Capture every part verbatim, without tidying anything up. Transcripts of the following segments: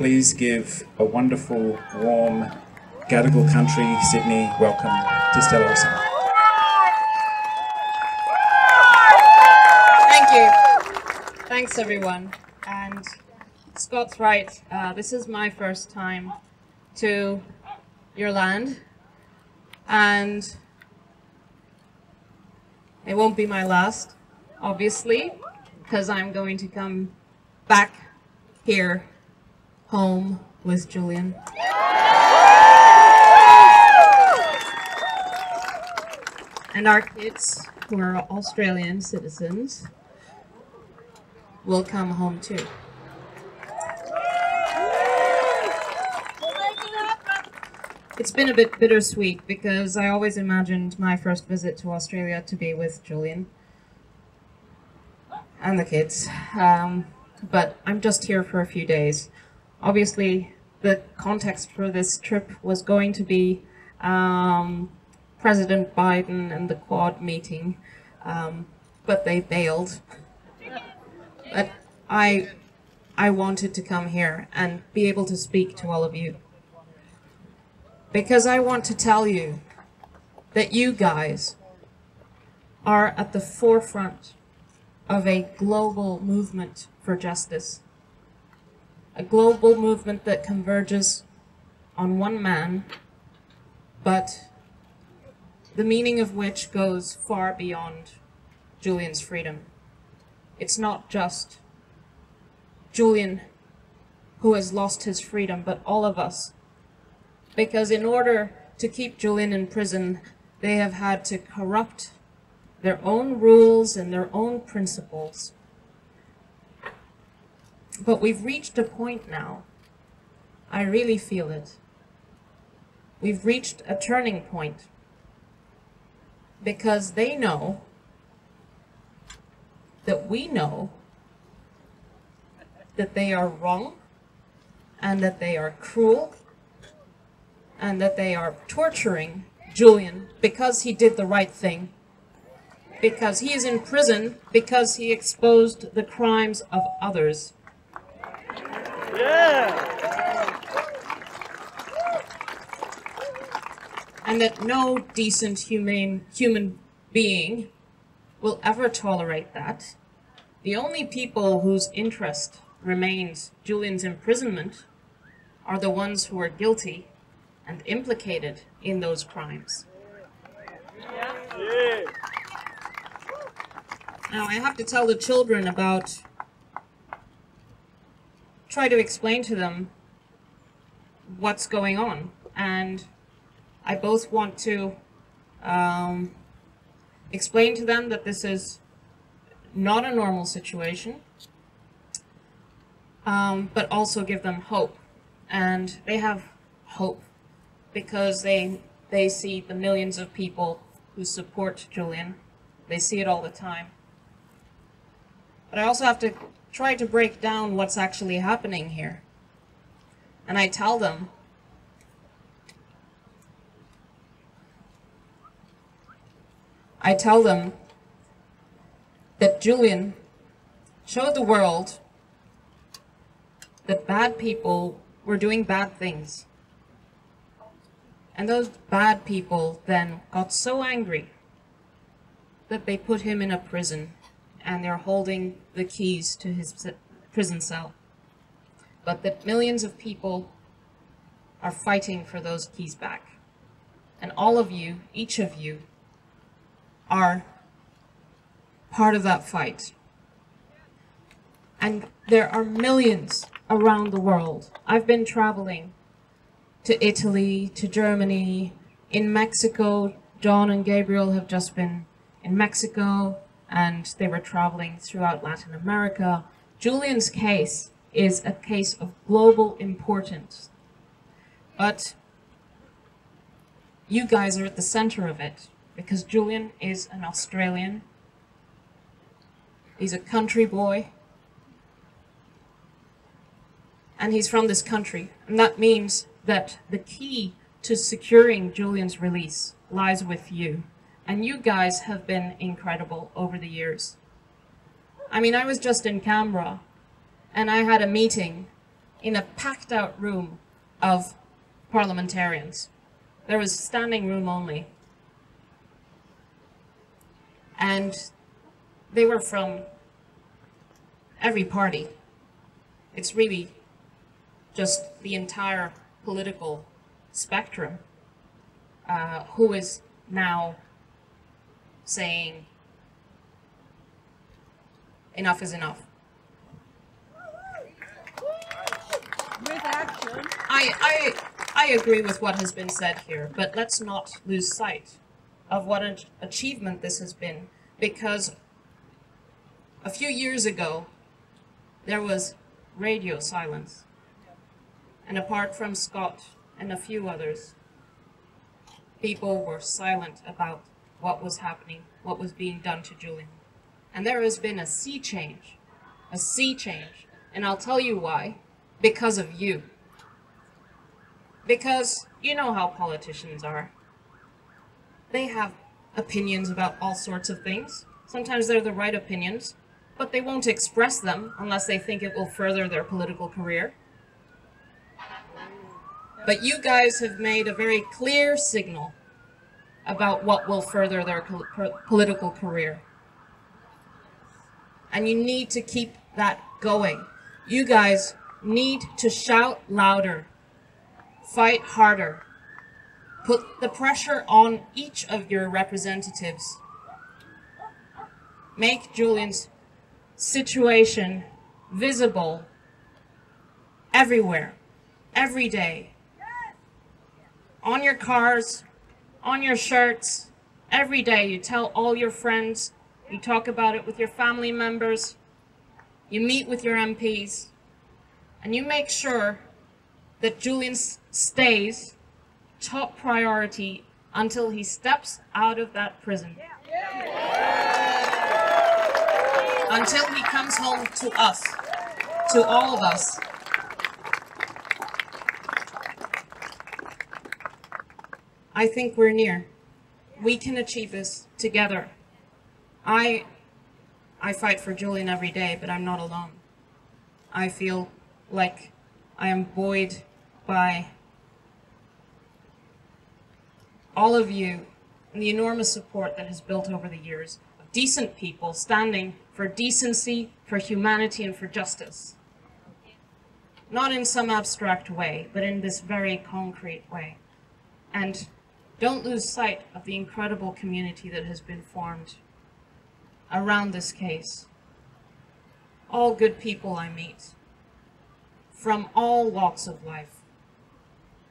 please give a wonderful, warm, Gadigal country, Sydney, welcome to Stella Assange. Thank you. Thanks, everyone. And Scott's right. Uh, this is my first time to your land. And it won't be my last, obviously, because I'm going to come back here home with Julian. And our kids, who are Australian citizens, will come home too. It's been a bit bittersweet because I always imagined my first visit to Australia to be with Julian and the kids, um, but I'm just here for a few days. Obviously, the context for this trip was going to be um, President Biden and the Quad meeting, um, but they bailed. But I, I wanted to come here and be able to speak to all of you, because I want to tell you that you guys are at the forefront of a global movement for justice. A global movement that converges on one man, but the meaning of which goes far beyond Julian's freedom. It's not just Julian who has lost his freedom, but all of us. Because in order to keep Julian in prison, they have had to corrupt their own rules and their own principles. But we've reached a point now, I really feel it. We've reached a turning point, because they know that we know that they are wrong, and that they are cruel, and that they are torturing Julian because he did the right thing, because he is in prison, because he exposed the crimes of others. Yeah. And that no decent humane human being will ever tolerate that. The only people whose interest remains Julian's imprisonment are the ones who are guilty and implicated in those crimes. Yeah. Yeah. Now I have to tell the children about, try to explain to them what's going on, and I both want to um, explain to them that this is not a normal situation, um, but also give them hope. And they have hope, because they they see the millions of people who support Julian. They see it all the time. But I also have to try to break down what's actually happening here. And I tell them I tell them that Julian showed the world that bad people were doing bad things. And those bad people then got so angry that they put him in a prison, and they're holding the keys to his prison cell. But that millions of people are fighting for those keys back. And all of you, each of you, are part of that fight. And there are millions around the world. I've been traveling to Italy, to Germany, in Mexico. John and Gabriel have just been in Mexico, and they were traveling throughout Latin America. Julian's case is a case of global importance, but you guys are at the center of it, because Julian is an Australian. He's a country boy, and he's from this country, and that means that the key to securing Julian's release lies with you. And you guys have been incredible over the years. I mean, I was just in Canberra, and I had a meeting in a packed out room of parliamentarians. There was standing room only. And they were from every party. It's really just the entire political spectrum uh, who is now saying enough is enough. With action. I, I, I agree with what has been said here, but let's not lose sight of what an achievement this has been, because a few years ago there was radio silence, and apart from Scott and a few others, people were silent about what was happening, what was being done to Julian. And there has been a sea change, a sea change, and I'll tell you why. Because of you. Because you know how politicians are. They have opinions about all sorts of things. Sometimes they're the right opinions, but they won't express them unless they think it will further their political career. But you guys have made a very clear signal about what will further their political career. And you need to keep that going. You guys need to shout louder, fight harder, put the pressure on each of your representatives. Make Julian's situation visible everywhere, every day, on your cars, on your shirts, every day. You tell all your friends, you talk about it with your family members, you meet with your M Ps, and you make sure that Julian stays top priority until he steps out of that prison. Yeah. Yeah. Until he comes home to us, to all of us. I think we're near. We can achieve this together. I, I fight for Julian every day, but I'm not alone. I feel like I am buoyed by all of you and the enormous support that has built over the years of decent people standing for decency, for humanity, and for justice. Not in some abstract way, but in this very concrete way. And don't lose sight of the incredible community that has been formed around this case. All good people I meet, from all walks of life.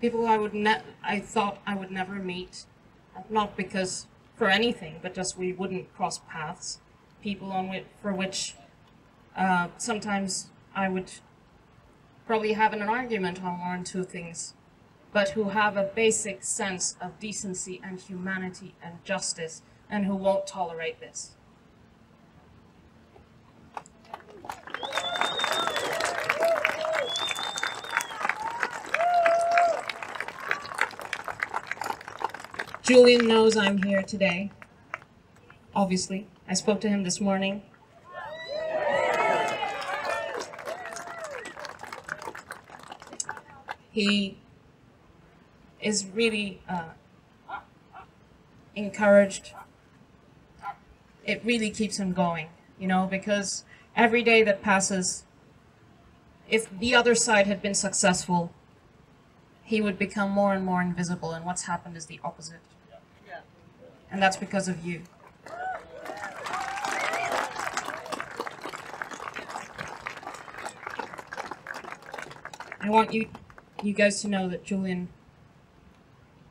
People I would ne I thought I would never meet, not because for anything, but just we wouldn't cross paths. People on which, for which uh, sometimes I would probably have an argument on one or two things, but who have a basic sense of decency and humanity and justice, and who won't tolerate this. Julian knows I'm here today, obviously. I spoke to him this morning. He is really uh, encouraged. It really keeps him going, you know, because every day that passes, if the other side had been successful, he would become more and more invisible, and what's happened is the opposite. And that's because of you. I want you, you guys to know that Julian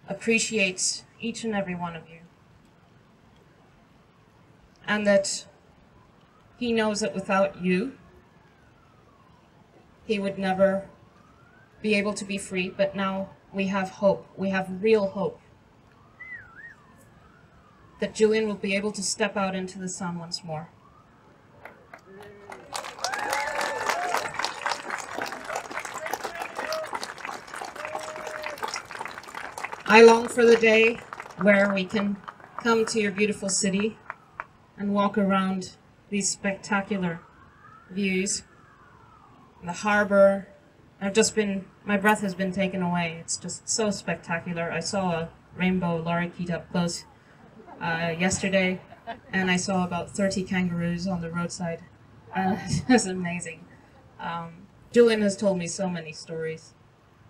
appreciates each and every one of you. And that he knows that without you, he would never be able to be free, but now we have hope. We have real hope that Julian will be able to step out into the sun once more. I long for the day where we can come to your beautiful city and walk around these spectacular views, the harbor, I've just been, my breath has been taken away. It's just so spectacular. I saw a rainbow lorikeet up close uh, yesterday, and I saw about thirty kangaroos on the roadside. Uh, it was amazing. Um, Julian has told me so many stories.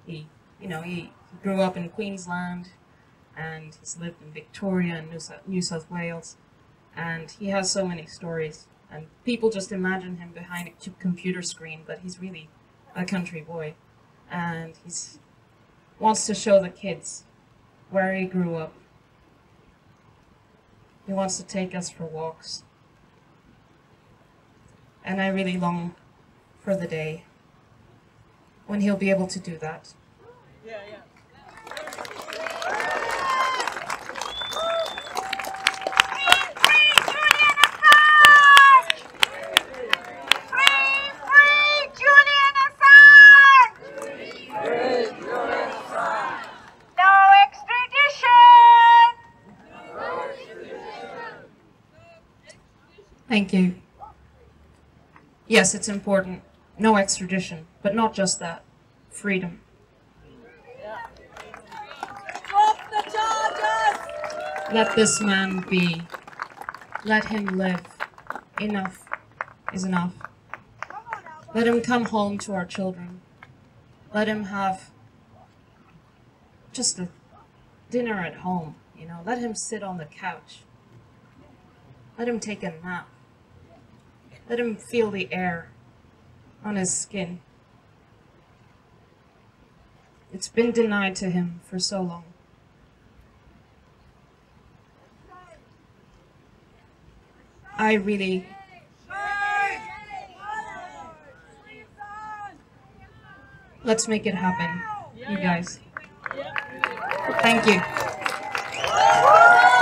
He, you know, he grew up in Queensland, and he's lived in Victoria and New South, New South Wales, and he has so many stories. And people just imagine him behind a computer screen, but he's really a country boy, and he's wants to show the kids where he grew up. He wants to take us for walks, and I really long for the day when he'll be able to do that. Yeah, yeah. Thank you. Yes, it's important. No extradition, but not just that. Freedom. Drop the charges! Let this man be. Let him live. Enough is enough. Let him come home to our children. Let him have just a dinner at home, you know. Let him sit on the couch. Let him take a nap. Let him feel the air on his skin. It's been denied to him for so long. I really... Let's make it happen, you guys. Thank you.